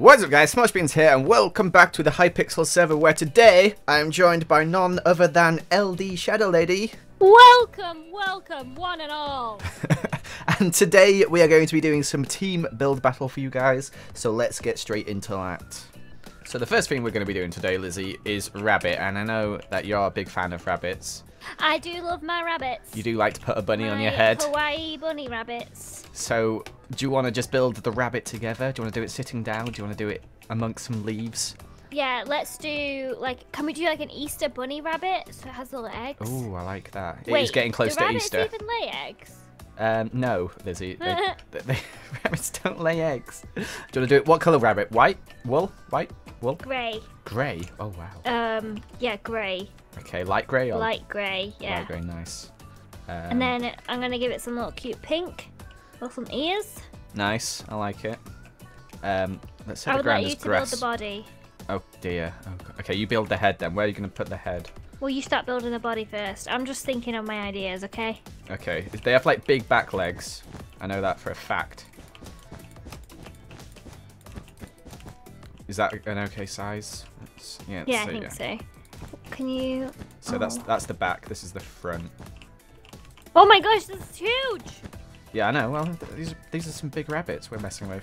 What's up guys, SmallishBeans here and welcome back to the Hypixel server where today I'm joined by none other than LDShadowLady. Welcome, welcome one and all. And today we are going to be doing some team build battle for you guys, so let's get straight into that. So the first thing we're going to be doing today, Lizzie, is rabbit, and I know that you're a big fan of rabbits. I do love my rabbits. You do like to put a bunny on your head. Hawaii bunny rabbits. So, do you want to just build the rabbit together? Do you want to do it sitting down? Do you want to do it amongst some leaves? Yeah, let's do, like, can we do, like, an Easter bunny rabbit so it has little eggs? Ooh, I like that. Wait, it is getting close to Easter. Do rabbits even lay eggs? No, Lizzie. Rabbits don't lay eggs. Do you want to do it? What colour rabbit? White? Wool? White? Wool? Grey. Grey? Oh, wow. Yeah, grey. Okay, light grey? Or... light grey, yeah. Light grey, nice. And then I'm going to give it some little cute pink. Or some ears. Nice, I like it. Let's say the ground is grass. I would like you to build the body. Oh dear. Oh, okay, you build the head then. Where are you going to put the head? Well, you start building the body first. I'm just thinking of my ideas, okay? Okay. They have like big back legs. I know that for a fact. Is that an okay size? Let's, yeah, I think so. Can you... so that's the back. This is the front. Oh my gosh, this is huge! Yeah, I know. Well, these are some big rabbits we're messing with.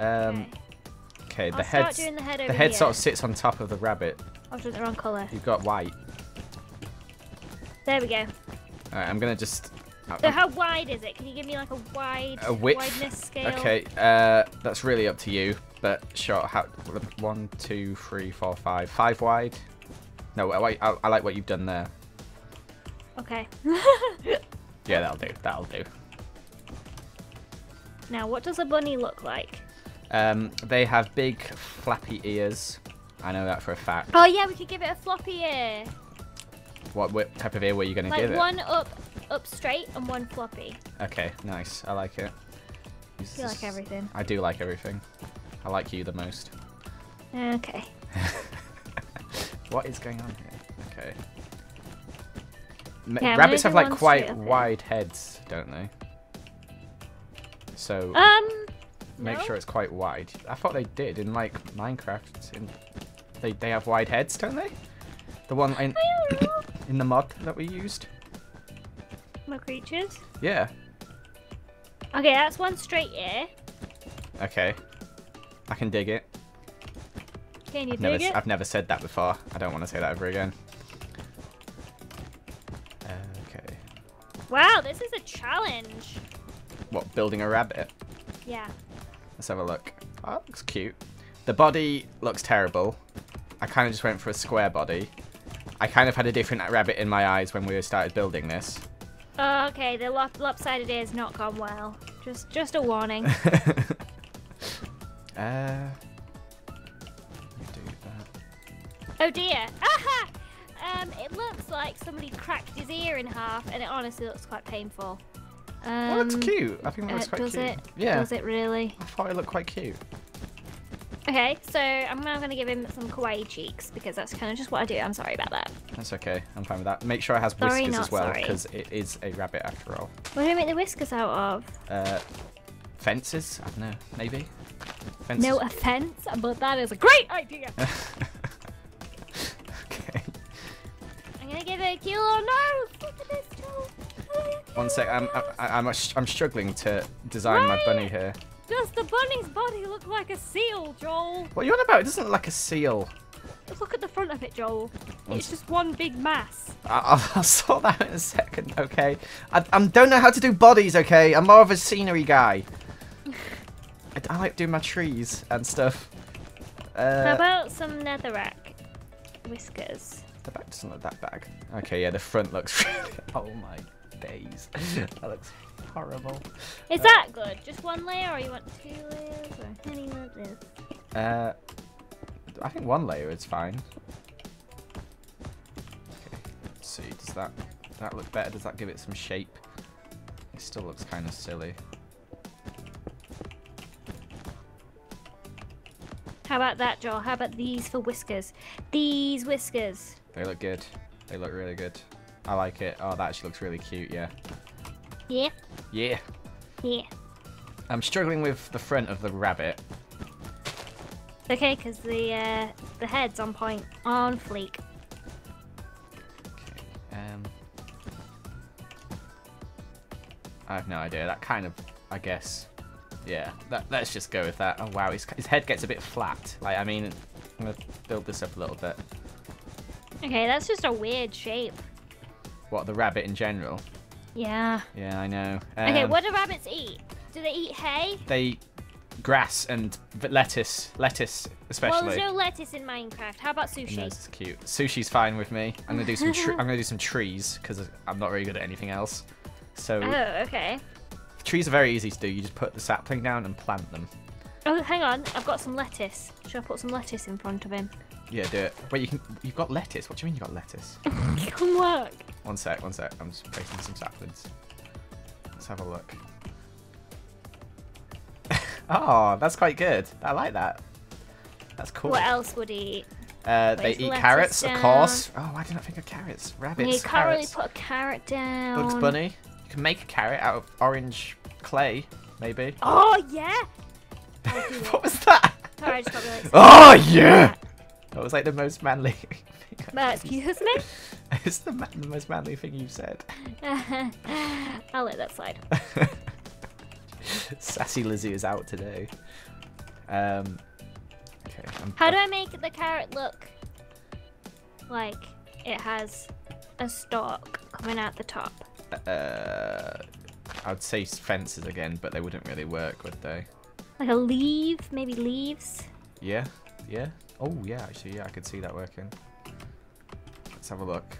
Okay, the head. The head sort of sits on top of the rabbit. I've done the wrong colour. You've got white. There we go. All right, I'm gonna just. So how wide is it? Can you give me like a wide? A width. Wideness scale? Okay, that's really up to you. But sure, 1, 2, 3, 4, 5. 5 wide. No, I like what you've done there. Okay. Yeah, that'll do. That'll do. Now, what does a bunny look like? They have big, flappy ears. I know that for a fact. Oh, yeah, we could give it a floppy ear. What type of ear were you going to give it? Like one up straight and one floppy. Okay, nice. I like it. You like everything. I do like everything. I like you the most. Okay. What is going on here? Okay. Yeah, rabbits have, like, quite wide heads, don't they? So make sure it's quite wide. I thought they did in like Minecraft. They have wide heads, don't they? The one in the mod that we used. My creatures. Yeah. Okay, that's one straight ear. Okay, I can dig it. Can you dig it? I've never said that before. I don't want to say that ever again. Okay. Wow, this is a challenge. What, building a rabbit? Yeah. Let's have a look. Oh, that looks cute. The body looks terrible. I kind of just went for a square body. I kind of had a different rabbit in my eyes when we started building this. Oh, okay. The lopsided ear's not gone well. Just a warning. Do that. Oh dear. Aha! It looks like somebody cracked his ear in half, and it honestly looks quite painful. Oh, that's cute. I think that looks quite cute. Does it? Yeah. Does it really? I thought it looked quite cute. Okay, so I'm now going to give him some kawaii cheeks because that's kind of just what I do. I'm sorry about that. That's okay. I'm fine with that. Make sure it has whiskers as well because it is a rabbit after all. What do we make the whiskers out of? Fences? I don't know. Maybe? Fences. No offense, but that is a great idea. Okay. I'm going to give it a cute little nose. Look at this tool. 1 sec, I'm struggling to design my bunny here. Does the bunny's body look like a seal, Joel? What are you on about? It doesn't look like a seal. Just look at the front of it, Joel. It's just one big mass. I'll sort that out in a second, okay? I don't know how to do bodies, okay? I'm more of a scenery guy. I like doing my trees and stuff. How about some netherrack whiskers? The back doesn't look that bad. Okay, yeah, the front looks really... oh my god. Days. That looks horrible. Is that good? Just one layer, or you want 2 layers, or how many layers? I think 1 layer is fine. Okay, let's see. Does that look better? Does that give it some shape? It still looks kind of silly. How about that, Joel? How about these for whiskers? These whiskers. They look good. They look really good. I like it. Oh, that actually looks really cute, yeah. Yeah. Yeah. Yeah. I'm struggling with the front of the rabbit. okay, because the head's on point, on fleek. Okay. I have no idea. That kind of, I guess, yeah. Let's just go with that. Oh wow, his head gets a bit flat. Like, I mean, I'm gonna build this up a little bit. Okay, that's just a weird shape. What, the rabbit in general? Yeah. Yeah, I know. Okay, what do rabbits eat? Do they eat hay? They eat grass and lettuce. Lettuce, especially. Well, there's no lettuce in Minecraft. How about sushi? That's cute. Sushi's fine with me. I'm gonna do some. I'm gonna do some trees because I'm not really good at anything else. So. Oh, okay. Trees are very easy to do. You just put the sapling down and plant them. Oh, hang on. I've got some lettuce. Should I put some lettuce in front of him? Yeah, do it. Wait, you can. You've got lettuce. What do you mean you got lettuce? It can work. One sec. I'm just placing some saplings. Let's have a look. Oh, that's quite good. I like that. That's cool. What else would he eat? They eat carrots, of course. Oh, why didn't I think of carrots? Rabbits. You can't really put a carrot down. Bugs Bunny. You can make a carrot out of orange clay, maybe. Oh yeah. What was that? Sorry, I just got really excited. Oh yeah. That was like the most manly thing. Excuse me? It's the most manly thing you've said. I'll let that slide. Sassy Lizzie is out today. Okay. How do I make the carrot look like it has a stalk coming out the top? I'd say fences again, but they wouldn't really work, would they? Like a leaf? Maybe leaves? Yeah, yeah. Oh yeah, actually, yeah, I could see that working. Let's have a look.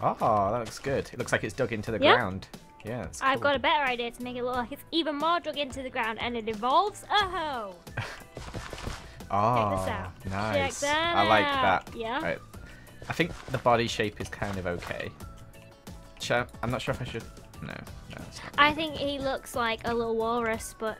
Oh, that looks good. It looks like it's dug into the ground. Yeah, that's cool. I've got a better idea to make it look like it's even more dug into the ground, and it involves a hoe. Oh, check this out. Nice. Check that out. I like that. Yeah. Right. I think the body shape is kind of okay. I'm not sure if I should. No. I think he looks like a little walrus, but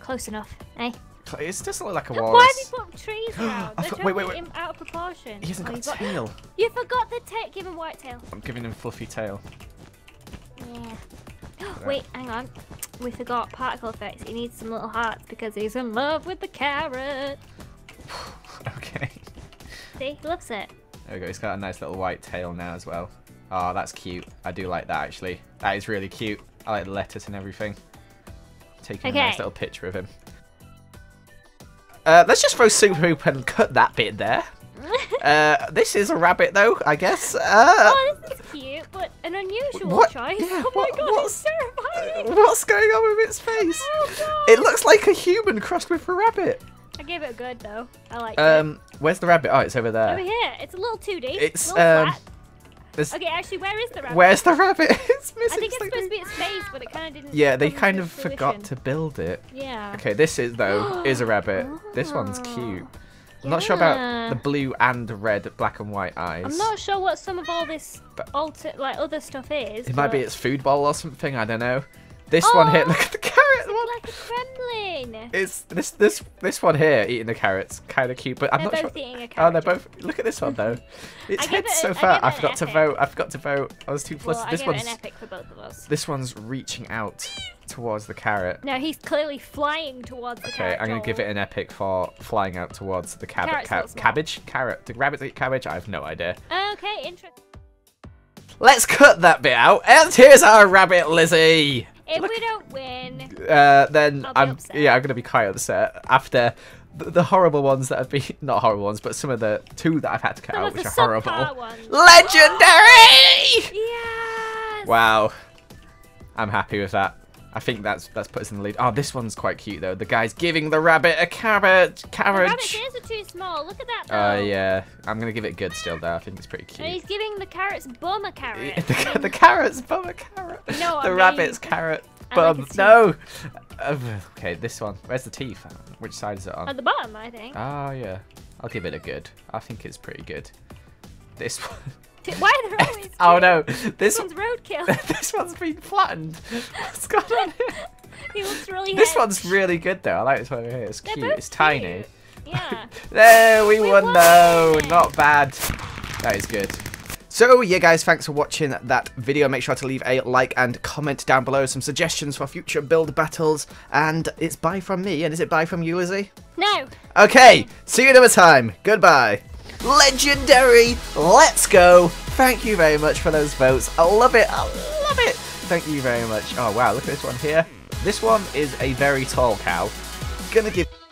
close enough, eh? It doesn't look like a walrus. Why have you put trees around? They're trying to get him out of proportion. He hasn't got a tail. You forgot the tail. Give him white tail. I'm giving him fluffy tail. Yeah. Wait, hang on. We forgot particle effects. He needs some little hearts because he's in love with the carrot. Okay. See, he loves it. There we go. He's got a nice little white tail now as well. Oh, that's cute. I do like that, actually. That is really cute. I like the lettuce and everything. Taking a nice little picture of him. Let's just throw super poop and cut that bit there. This is a rabbit, though, I guess. Oh, this is cute, but an unusual choice. Yeah, oh my god, it's terrifying! What's going on with its face? Oh, it looks like a human crossed with a rabbit. I gave it a good, though. I like it. Where's the rabbit? Oh, it's over there. Over here. It's a little 2D. It's a little flat. Okay, actually, where is the rabbit? Where's the rabbit? It's missing. I think it's supposed to be its face, but it kind of didn't. Yeah, they kind of forgot to build it. Yeah. Okay, this is is a rabbit. Oh. This one's cute. I'm not sure about the blue and red, black and white eyes. I'm not sure what some of all this other stuff is. It might be its food bowl or something. I don't know. This one here, look at the carrot one. Like a gremlin. It's this one here eating the carrots, kind of cute, but I'm not sure. They're both eating a carrot. Oh, they're both. Look at this one though. Its head's so fat. I forgot to vote. I was too flustered. This one's an epic for both of us. This one's reaching out towards the carrot. No, he's clearly flying towards the carrot. Okay, I'm gonna give it an epic for flying out towards the cabbage. Carrot. Do rabbits eat cabbage? I have no idea. Okay, interesting. Let's cut that bit out, and here's our rabbit, Lizzie. If we don't win, then I'm gonna be quite upset after the horrible ones that have been not horrible ones, but some of the two that I've had to cut out, which are horrible. Legendary! Yes! Wow, I'm happy with that. I think that's put us in the lead. Oh, this one's quite cute though. The guy's giving the rabbit a carrot. The rabbit's ears are too small. Look at that though. Yeah, I'm gonna give it good still though. I think it's pretty cute. And he's giving the carrot's bum a carrot. The carrot's bum a carrot. No, the rabbit's carrot bum. Like no. Okay, this one. Where's the teeth? Which side is it on? At the bottom, I think. Oh yeah, I'll give it a good. I think it's pretty good. This one. Why are there always kids? Oh no, this one's roadkill. This one's been flattened. What's going on here? He looks really This one's really good though. I like this one over here. It's cute. It's tiny. Yeah. There we won though. Not bad. That is good. So yeah guys, thanks for watching that video. Make sure to leave a like and comment down below some suggestions for future build battles. And it's bye from me, and is it bye from you, Lizzie? No. Okay, see you another time. Goodbye. Legendary, let's go. Thank you very much for those votes. I love it, I love it. Thank you very much. Oh wow, look at this one here. This one is a very tall cow. Gonna give...